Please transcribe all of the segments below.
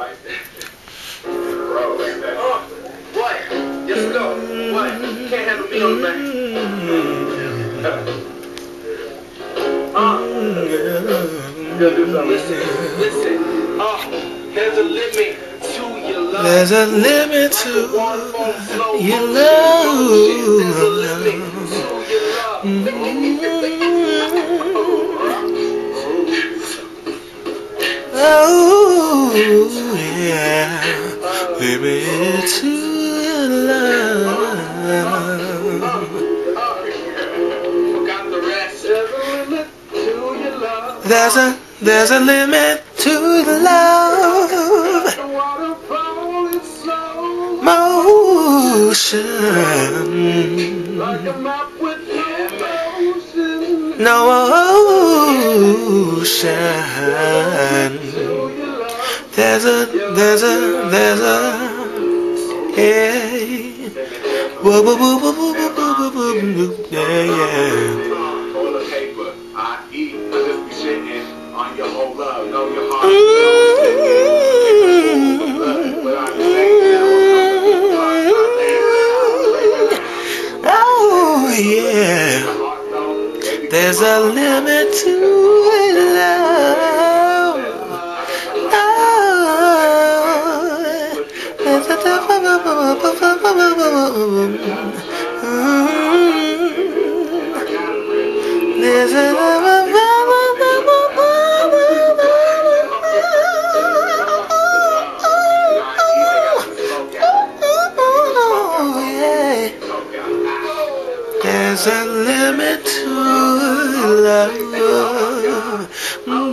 There's a limit to your love. Oh, yeah, limit to your love. There's a limit to the love. Motion. No ocean. There's a yeah. Whoa, whoa, whoa, whoa, whoa, whoa, whoa, whoa, yeah, yeah. There's a limit to love. Oh, there's a there's a limit to love.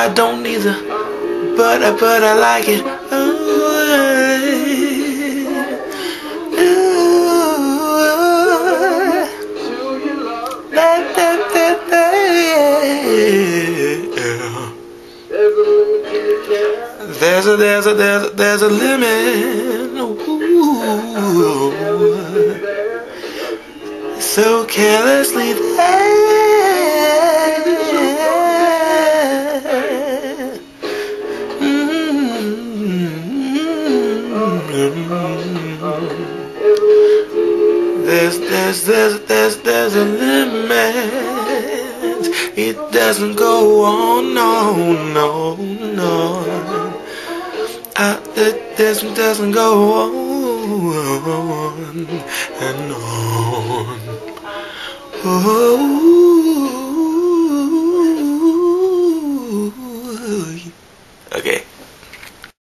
I don't either, but I like it. There's a limit. Ooh, so carelessly there. There's a limit. It doesn't go on, no. This doesn't go on and on. Oh, okay.